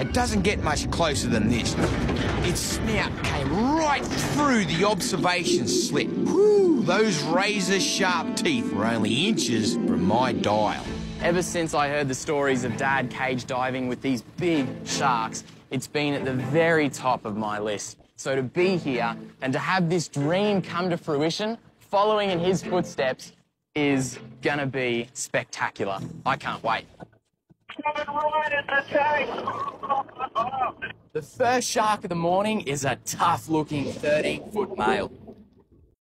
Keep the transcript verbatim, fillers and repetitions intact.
It doesn't get much closer than this. Its snout came right through the observation slit. Whew, those razor-sharp teeth were only inches from my dial. Ever since I heard the stories of Dad cage diving with these big sharks, it's been at the very top of my list. So to be here and to have this dream come to fruition, following in his footsteps, is gonna be spectacular. I can't wait. The first shark of the morning is a tough-looking thirteen-foot male.